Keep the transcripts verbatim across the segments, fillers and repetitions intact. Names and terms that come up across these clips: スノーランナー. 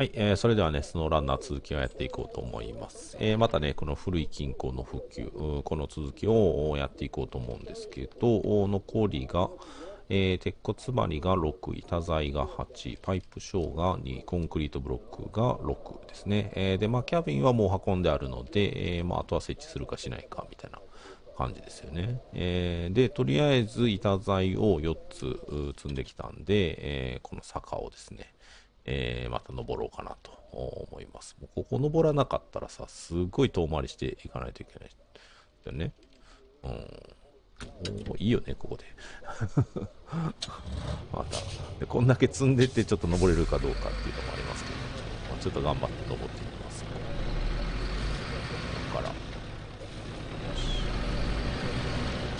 はい、えー、それではね、スノーランナー続きをやっていこうと思います。えー、またね、この古い金庫の復旧、この続きをやっていこうと思うんですけど、残りが、えー、鉄骨針がろく、板材がはち、パイプショーがに、コンクリートブロックがろくですね。えー、で、まあ、キャビンはもう運んであるので、えー、まあ、あとは設置するかしないかみたいな感じですよね。えー、で、とりあえず板材をよっつ積んできたんで、えー、この坂をですね、えー、また登ろうかなと思います。もうここ登らなかったらさ、すごい遠回りしていかないといけないよね。うん。いいよね、ここで。またで、こんだけ積んでってちょっと登れるかどうかっていうのもありますけど、まあ、ちょっと頑張って登っていきます。ここから。よし。い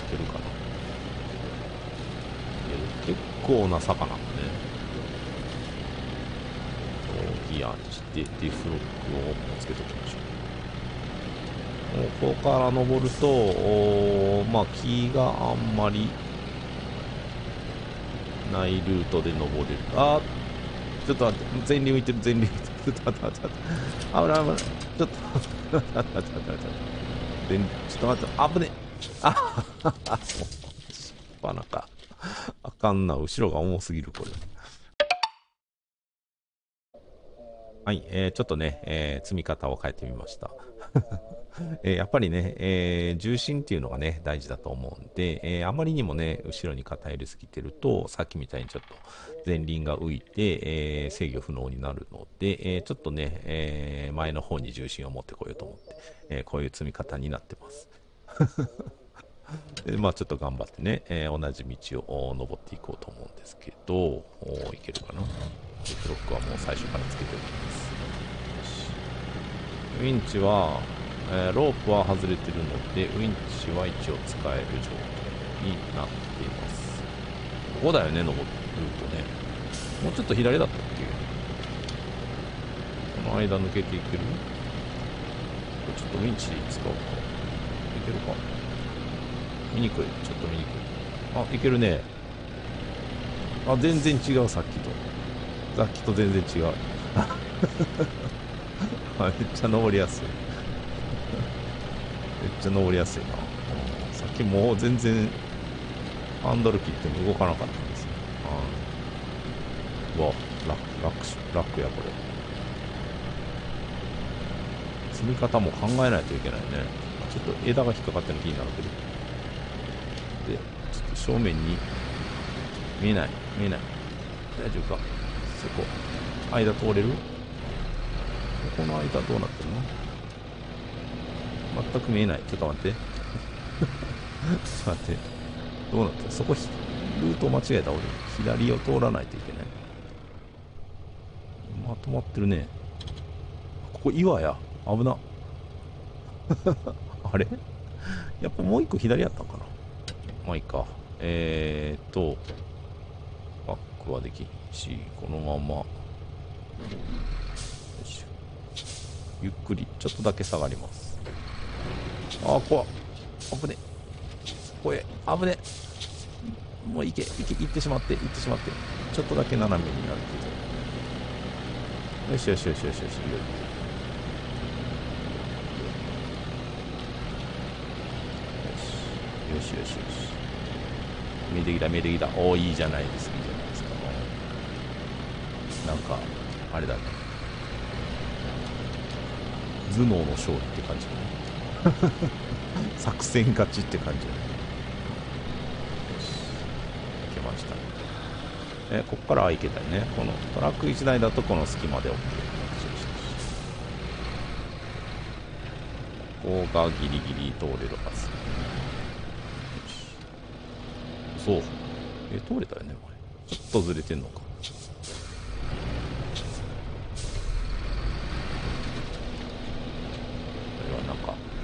けるかな。いける。結構な坂なんだね。ギアにしてディフロックをつけておきましょう。ここから登ると、まあ、木があんまりないルートで登れる。あー、ちょっと待って、前輪浮いてる、前輪浮いてる。ちょっと待って、危ない危ない。ちょっと待って、ちょっと待って、ちょっと待って、危ねえ。あっ、しっぱなか。あかんな、後ろが重すぎる、これ。はい、えー、ちょっとね、えー、積み方を変えてみました。えー、やっぱりね、えー、重心っていうのがね、大事だと思うんで、えー、あまりにもね、後ろに偏りすぎてると、さっきみたいにちょっと前輪が浮いて、えー、制御不能になるので、えー、ちょっとね、えー、前の方に重心を持ってこようと思って、えー、こういう積み方になってます。でまあ、ちょっと頑張ってね、えー、同じ道を登っていこうと思うんですけど、いけるかな。ブロックはもう最初からつけておきます。ウインチは、えー、ロープは外れてるので、ウインチは一応使える状態になっています。ここだよね、登るとね。もうちょっと左だったっけ？この間抜けていける？ちょっとウインチ使おうか。いけるか？見にくい。ちょっと見にくい。あ、いけるね。あ、全然違う、さっきと。さっきと全然違う。めっちゃ登りやすい。めっちゃ登りやすいな。さっきもう全然ハンドル切っても動かなかったんですよ。うわ、楽、楽、楽やこれ。積み方も考えないといけないね。ちょっと枝が引っかかってる気になるけど。で、ちょっと正面に見えない、見えない。大丈夫か？そこ間通れる？この間どうなってるの？全く見えない。ちょっと待って。ちょっと待って。どうなってる？そこ、ルートを間違えた俺。左を通らないといけない。まとまってるね。ここ岩や。危な。あれ？やっぱもう一個左やったんかな？まあいいか。えーっと、バックはできんし、このままよいしょ、ゆっくりちょっとだけ下がります。ああ、怖っ、危ねえ、怖え、危ねえ、もういけいけ、行ってしまって、行ってしまって、ちょっとだけ斜めになるけど、よしよしよしよしよし、よしよしよしよし、見えてきた見えてきた、おお、いいじゃないですか、いいじゃないですか。なんか、あれだね。頭脳の勝利って感じだね。作戦勝ちって感じだね。よし。いけました。え、こっからはいけたよね。このトラックいちだいだとこの隙間で OK。ここがギリギリ通れるはず。そう。え、通れたよね、これ。ちょっとずれてんのか。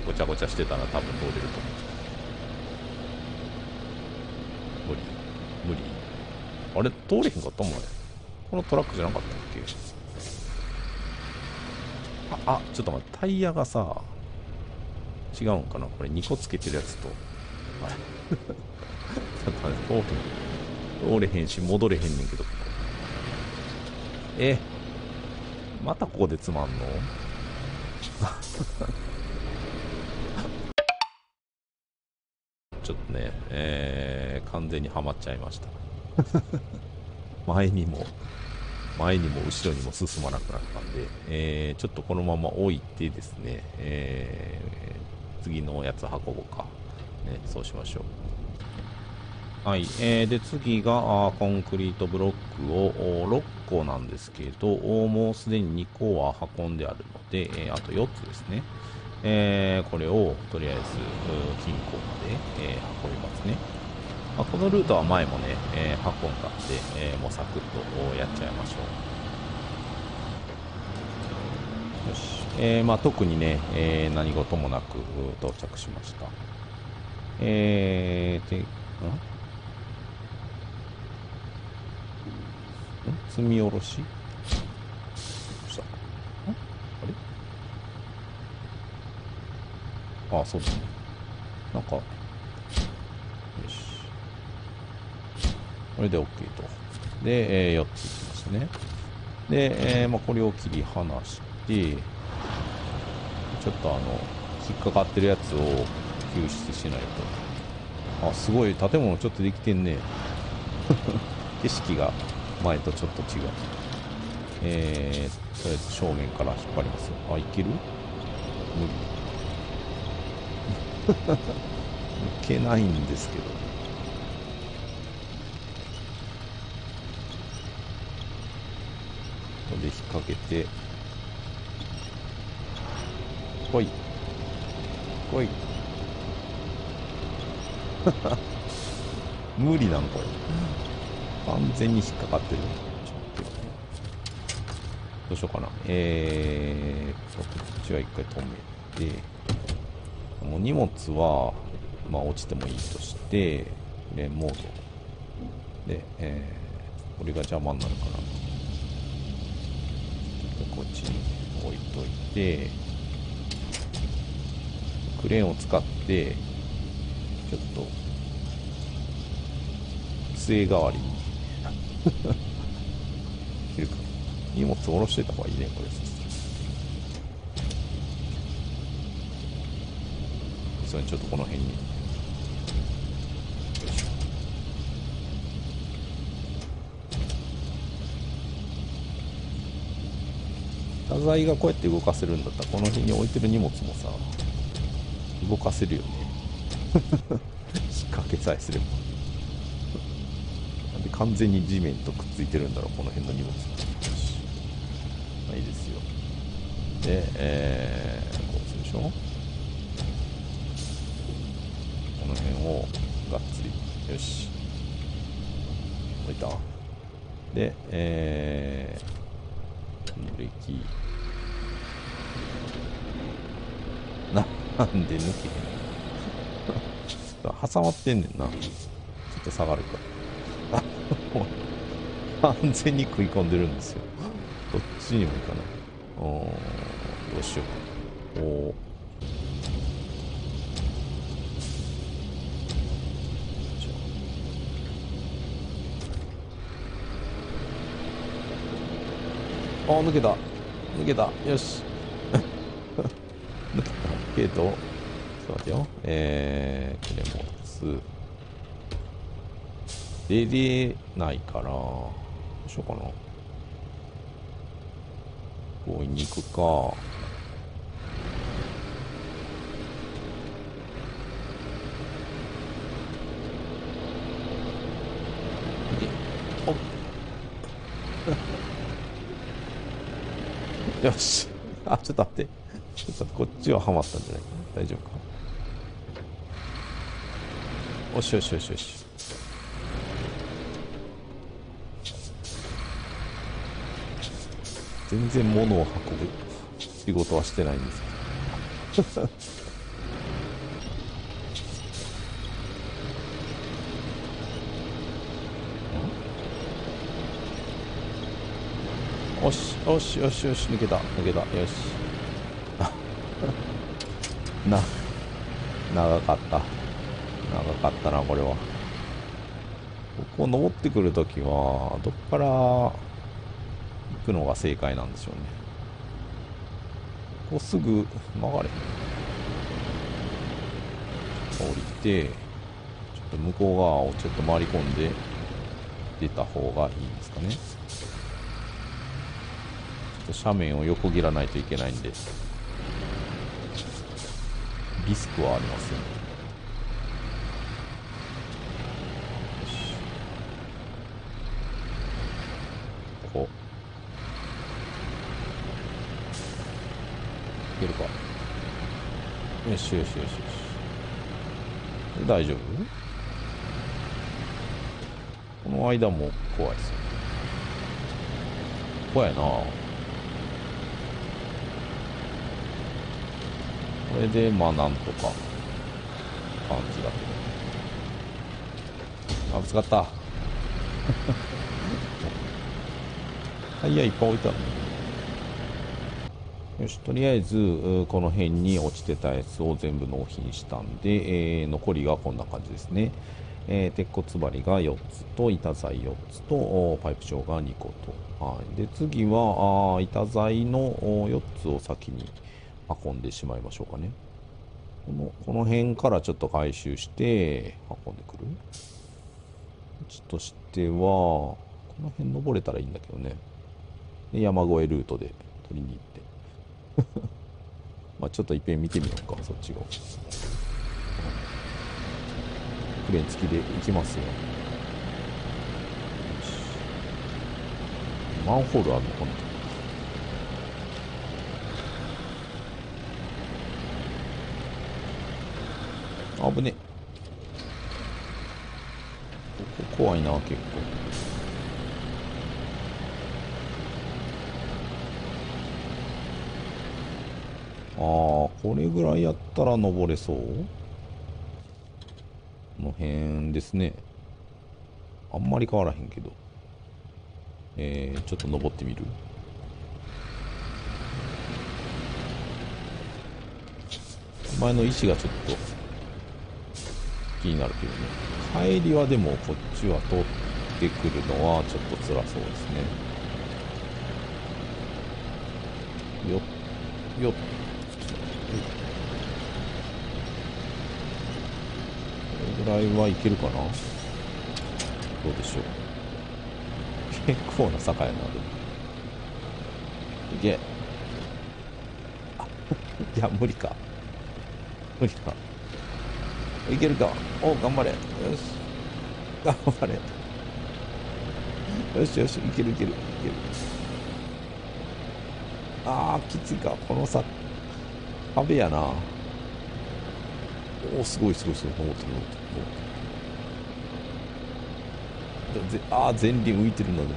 ごちゃごちゃしてたら多分通れると思う。無理無理、あれ通れへんかったもんね。このトラックじゃなかったっけ。ああ、ちょっと待って、タイヤがさ違うんかな、これにこつけてるやつとあれ。ちょっと待って、通れへん通れへんし戻れへんねんけど、えまたここでつまんのちょっとね、えー、完全にはまっちゃいました前にも前にも後ろにも進まなくなったんで、えー、ちょっとこのまま置いてですね、えー、次のやつ運ぼうか、ね、そうしましょう。はい、えー、で次がコンクリートブロックをろっこなんですけど、もうすでににこは運んであるので、えー、あとよっつですね、えー、これをとりあえず金庫まで、えー、運びますね。まあ、このルートは前もね、えー、運んだんで、えー、もうサクッとやっちゃいましょう。よし、えーまあ、特にね、えー、何事もなく到着しました。えーでんん積み下ろししたんあれあ、そうですね。なんかこれで OK と。で、えー、よっついきましたね。で、えーまあ、これを切り離して、ちょっとあの、引っかかってるやつを救出しないと。あ、すごい、建物ちょっとできてんね。景色が前とちょっと違う。えー、とりあえず正面から引っ張ります。あ、いける？無理。抜けないんですけど。で引っ掛けて、来い来い無理なのこれ、完全に引っかかってる。どうしようかな。えーとこっちは一回止めて、もう荷物はまあ落ちてもいいとして、レーンモードで、えー、これが邪魔になるかな。こっちに置いといて、クレーンを使ってちょっと杖代わりにっていうか荷物下ろしてた方がいいねこれ。それちょっとこの辺によいしょ。画材がこうやって動かせるんだったら、この辺に置いてる荷物もさ動かせるよね引っ掛けさえすれば。なんで完全に地面とくっついてるんだろうこの辺の荷物。まあ、いいですよ。で、えー、こうするでしょ。この辺をがっつりよし置いた。で、えーブレーキなんで抜けへん挟まってんねんな。ちょっと下がるか。あ完全に食い込んでるんですよ。どっちにもいかない。おどうしよう。おあー抜けた抜けたよし抜けたけどちょっと待ってよ。えーこれもつ出れないからどうしようかな。強引に行くかでおっよし。あ、ちょっと待って。ちょっとこっちははまったんじゃないかな。大丈夫か。おしよしよしよし。全然物を運ぶ仕事はしてないんですけど。よしよしよしよし抜けた抜けたよしな長かった長かったなこれは。ここ登ってくるときはどっから行くのが正解なんでしょうね。こうすぐ曲がれ。降りて、ちょっと向こう側をちょっと回り込んで出た方がいいんですかね。ちょっと斜面を横切らないといけないんで、リスクはありますよね。ここいけるか。よしよしよしよし。大丈夫？この間も怖いですよ。怖いな。これでまあなんとか感じだけど。あ、ぶつかった。タイヤいっぱい置いてある。よし、とりあえずこの辺に落ちてたやつを全部納品したんで、えー、残りがこんな感じですね。えー、鉄骨針がよっつと板材よっつとパイプ長がにこと、はいで次はあ板材のよっつを先に運んでしまいましょうかね。この、この辺からちょっと回収して運んでくる。うちとしてはこの辺登れたらいいんだけどね。で山越えルートで取りに行ってまあちょっといっぺん見てみようか、そっちが。クレーン付きで行きますよ。マンホールあるのかな。あぶね。ここ怖いな、結構。ああ、これぐらいやったら登れそう。この辺ですね。あんまり変わらへんけど、えー、ちょっと登ってみる。前の石がちょっと気になるけどね。帰りはでもこっちは通ってくるのはちょっと辛そうですね。よっよっぐらいはいけるかな。どうでしょう。結構な坂やな。でもいけいや無理か無理か。いけるか。お頑張れ。よし頑張れ。よしよしいけるいけるいける。あーきついかこの坂。壁やな。おすごいすごいすごい。登って登って登って。ああ前輪浮いてるんだね。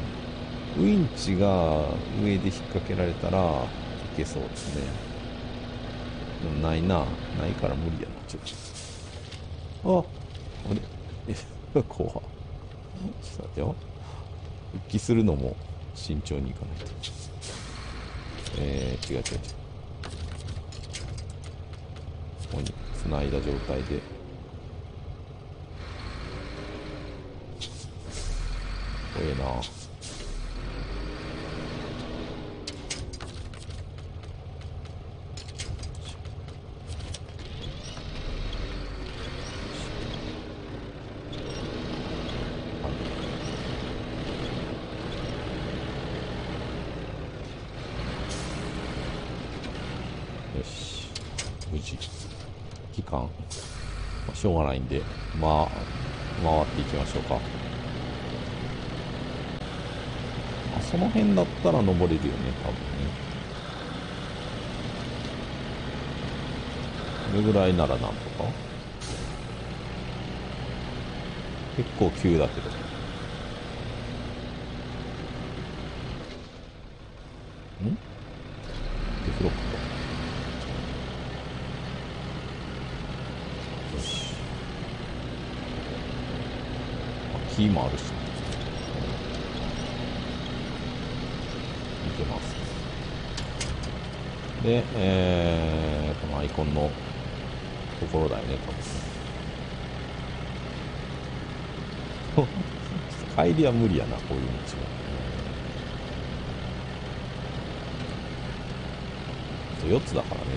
ウインチが上で引っ掛けられたらいけそうですね。でもないな。ないから無理やな。ちょっとああれえ怖っ。ちょっと待ってよ。復帰するのも慎重にいかないと。えー、違う違う違う。ここに繋いだ状態で怖えな。よし無事。期間、まあ、しょうがないんで、まあ、回っていきましょうか。あその辺だったら登れるよね、多分ね。これぐらいならなんとか。結構急だけど。ん？デフロックか。木もあるし、いけます。で、えー、このアイコンのところだよね、多分。帰りは無理やな、こういう道は。とよっつだからね。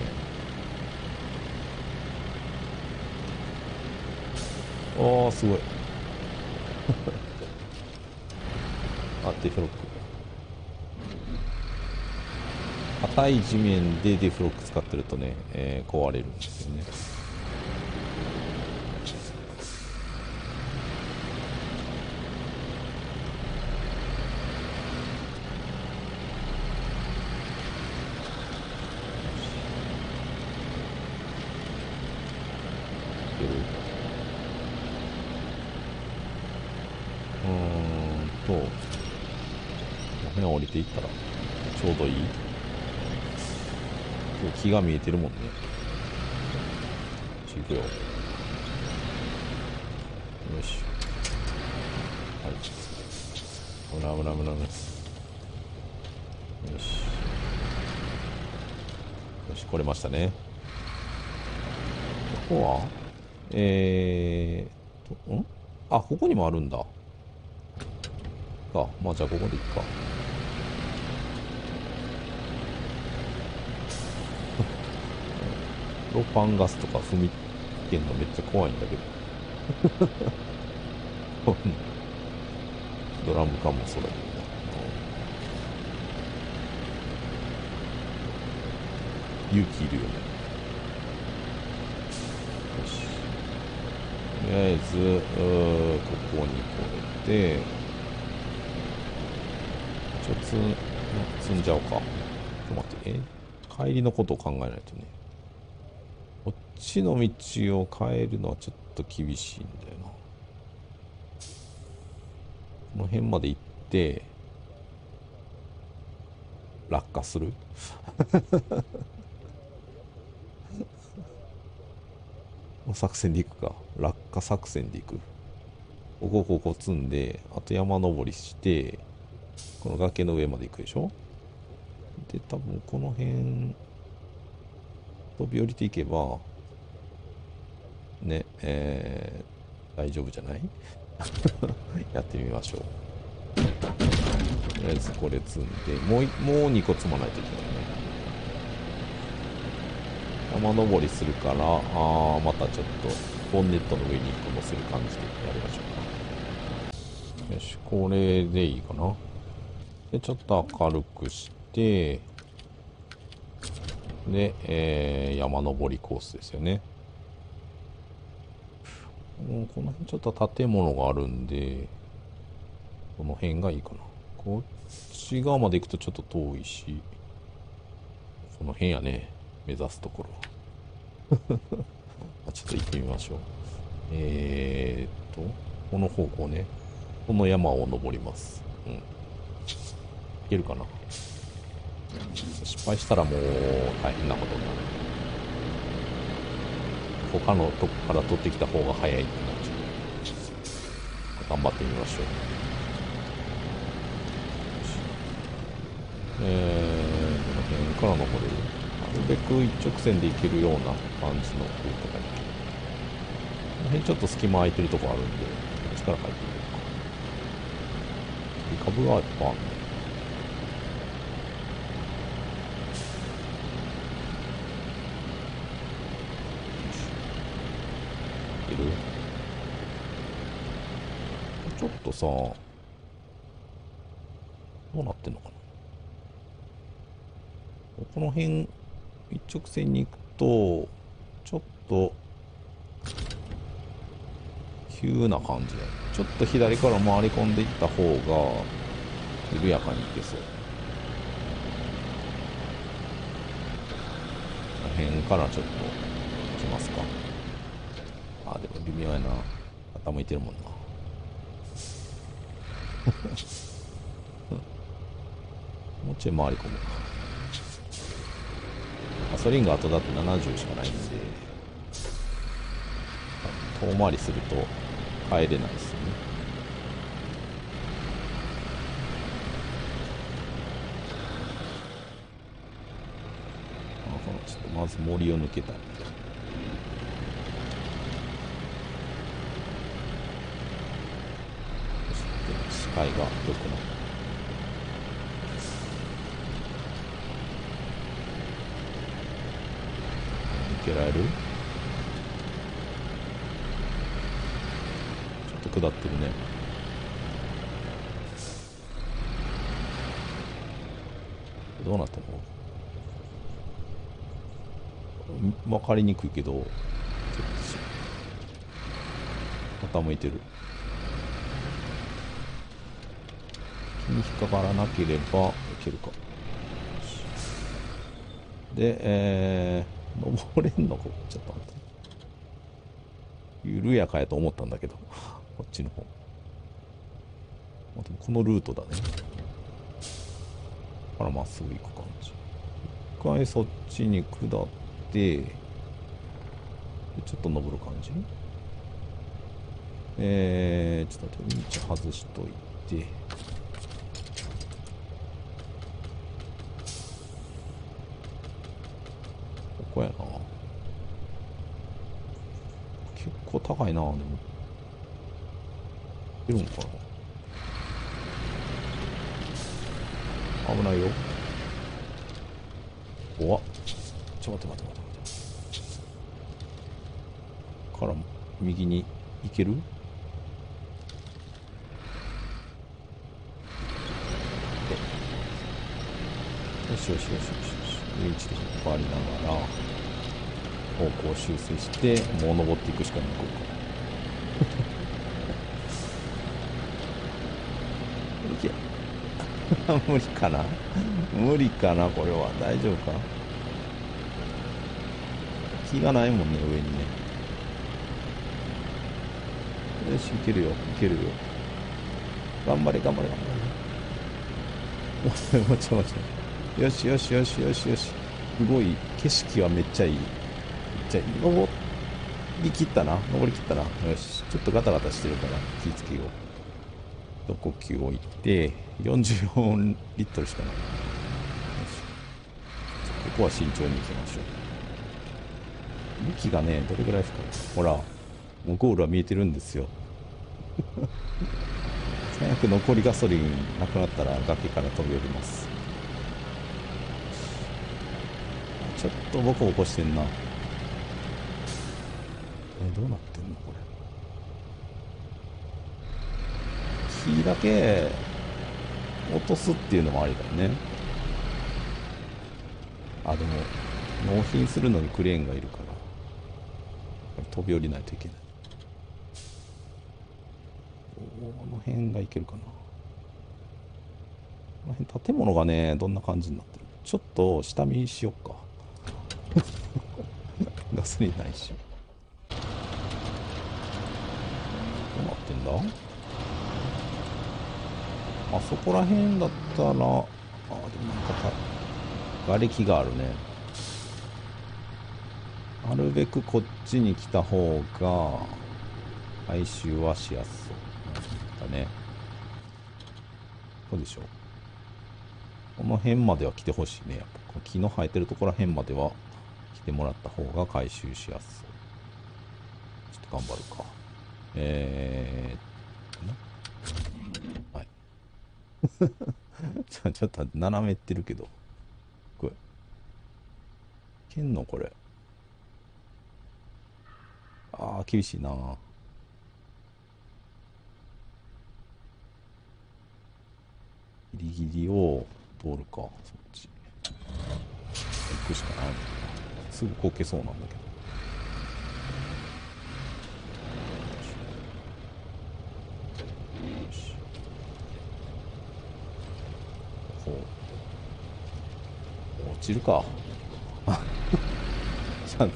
おー、すごい。あ、デフロック。硬い地面でデフロック使ってるとね、えー、壊れるんですよね。うーんと、この辺を降りていったらちょうどいい。木が見えてるもんね。行くよ。よし。はい。危ない危ない危ない危ない。よし。よし、来れましたね。ここはえーっと、んあ、ここにもあるんだ。か。まあ、じゃあここでいっか。プロパンガスとか踏み切るのめっちゃ怖いんだけど。ドラム缶もそれ。勇気いるよね。よし。とりあえず、うーここにこれで、ちょっと積ん、積んじゃおうか。ちょっと待って、え帰りのことを考えないとね。こっちの道を変えるのはちょっと厳しいんだよな。この辺まで行って、落下する。作戦で行くか。落下作戦で行く。ここ、ここ積んで、あと山登りして、この崖の上まで行くでしょ。で、多分この辺、飛び降りていけば、ね、えー、大丈夫じゃない？やってみましょう。とりあえずこれ積んで、もう、もうにこ積まないといけないね。山登りするから、あー、またちょっと、ボンネットの上にいっこ乗せる感じでやりましょうか。よし、これでいいかな。で、ちょっと明るくして、で、えー、山登りコースですよね。もうこの辺ちょっと建物があるんで、この辺がいいかな。こっち側まで行くとちょっと遠いし、この辺やね、目指すところは。ちょっと行ってみましょう。えーっと、この方向ね、この山を登ります。うん。行けるかな。失敗したらもう大変なことになる。他のとこから取ってきた方が早いってなっちゃう。頑張ってみましょう。えー、この辺から登れる。なるべく一直線で行けるような感じの風とかに。この辺ちょっと隙間空いてるとこあるんで、こっちから入ってみるか。株がやっぱあるね。ちょっとさ、どうなってんのかな。この辺一直線に行くとちょっと急な感じで、ちょっと左から回り込んでいった方が緩やかに行けそう。この辺からちょっと行きますか。あ、でも微妙やな。傾いてるもんな。もうちょい回り込むか。ガソリンが後だってななじゅうしかないんで、遠回りすると帰れないですよね。あ、ちょっとまず森を抜けたい。視界が良くなる。けられる。ちょっと下ってるね。どうなったの分かりにくいけど、ちょっと傾いてる。木に引っかからなければいけるか。で、えー、登れんのか、ちょっと待って。緩やかやと思ったんだけど、こっちの方。このルートだね。からまっすぐ行く感じ。一回そっちに下って、ちょっと登る感じ。えー、ちょっと待って、道外しといて。ここやな。結構高いな。でもいるんかな。危ないよ。怖っ。ちょっと待って待って待って。から右に行ける？よしよしよしよし。位置で引っ張りながら方向を修正してもう登っていくしかないここから無理かな無理かなこれは大丈夫か。気がないもんね上にね。よしいけるよいけるよ。頑張れ頑張れ頑張れ。もうちょいもうちょい。よしよしよしよしよし。すごい景色はめっちゃいい。めっちゃいい。登り切ったな。登り切ったな。よし。ちょっとガタガタしてるから気ぃつけよう。一呼吸置いてよんじゅうよんリットルしかない。よし。ここは慎重に行きましょう。幹がねどれぐらい深い。ほらもうゴールは見えてるんですよ。最悪残りガソリンなくなったら崖から飛び降ります。ちょっとボコボコしてんな。え、どうなってんのこれ。木だけ落とすっていうのもありだよね。あ、でも納品するのにクレーンがいるから飛び降りないといけない。この辺がいけるかな。この辺建物がねどんな感じになってる。ちょっと下見しよっか。ガソリンないし。どうなってんだ。あそこら辺だったら、あ、でもなんか瓦礫があるね。なるべくこっちに来た方が回収はしやすそうだね。どうでしょう。この辺までは来てほしいね。やっぱ木の生えてるところら辺までは来てもらった方が回収しやすそう。ちょっと頑張るか。えー、はい。ちょっと斜めってるけど。これ。いけんのこれ。ああ、厳しいな。ギリギリを通るか、そっち。行くしかない。すぐこけそうなんだけど。落ちるか。ちゃんと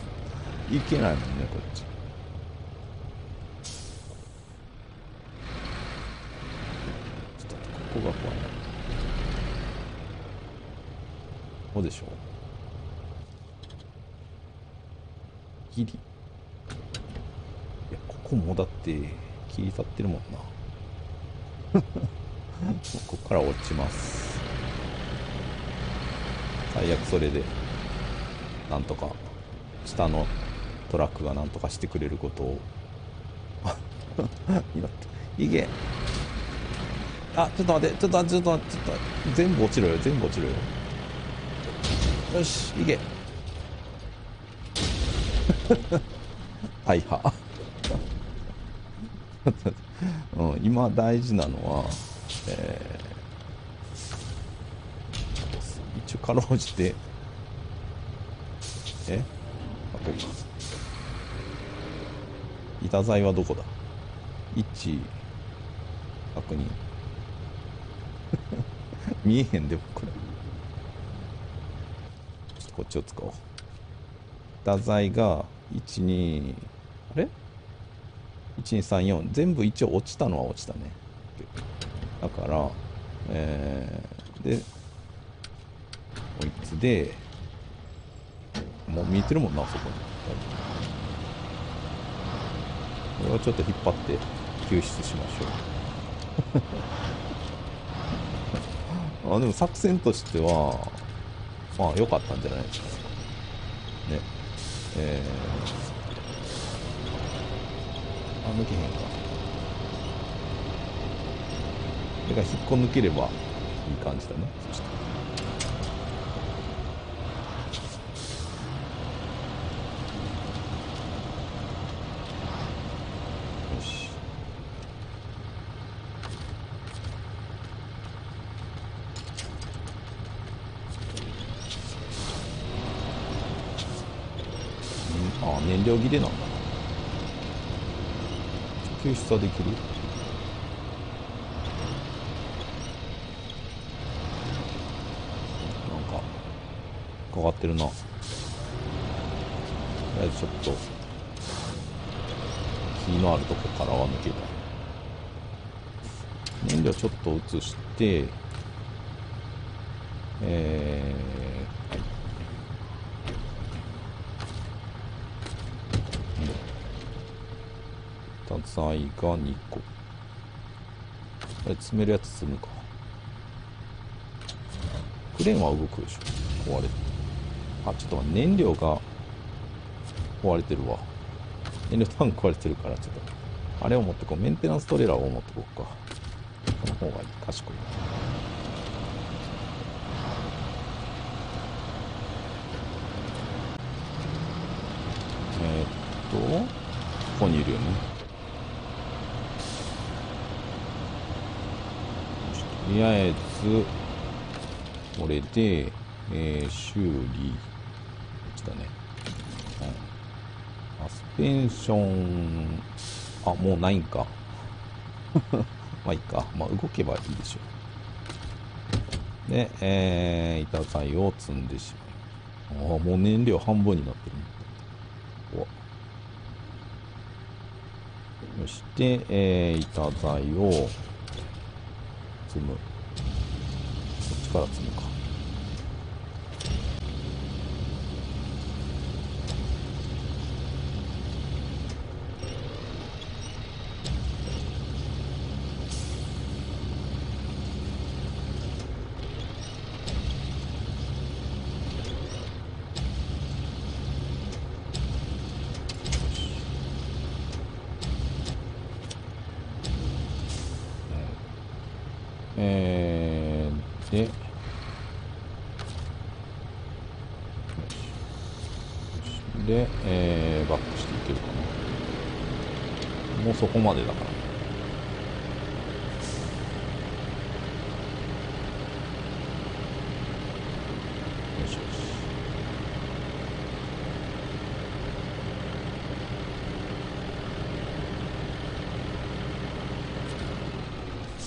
いけないもんねこっち。ちょっとここが怖いな。どうでしょう。いや、ここもだって切り立ってるもんな。ここから落ちます。最悪それでなんとか下のトラックがなんとかしてくれることをいけ。あ、ちょっと待ってちょっと待ってちょっと待ってちょっと待って。全部落ちろよ全部落ちろよ。よしいけ。大破、うん、今大事なのは、えー、一応かろうじてえあここ板材はどこだいち確認見えへんでもこれちょっとこっちを使おう板材がいちにあれいちにさんよん全部一応落ちたのは落ちたねだからえー、でこいつでもう見えてるもんなそこにこれをちょっと引っ張って救出しましょうあでも作戦としてはまあ良かったんじゃないですかねえー、あ抜けへんかだから引っこ抜ければいい感じだねそして燃料切れなんだな救出はできるなんかかかってるなとりあえずちょっと気のあるとこからは抜けた燃料ちょっと移してえー材がにこあれ詰めるやつ積むかクレーンは動くでしょ壊れてあちょっと待って燃料が壊れてるわ燃料タンク壊れてるからちょっとあれを持ってこうメンテナンストレーラーを持ってこうかこの方がいい賢いえー、っとここにいるよねとりあえずこれで、えー、修理こっちだね、うん、サスペンションあもうないんかまあいいかまあ動けばいいでしょうで、えー、板材を積んでしまうあもう燃料半分になってるそして、えー、板材を積むこっちから積むかえー、で、よし。よしで、えー、バックしていけるかな。もうそこまでだから。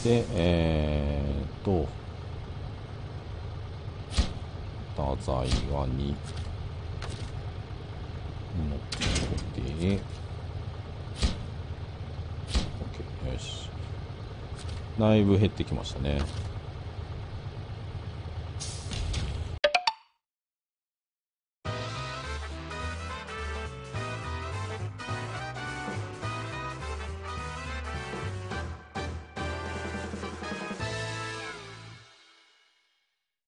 で、えーと、板材はに、乗ってて、OK、よし。だいぶ減ってきましたね。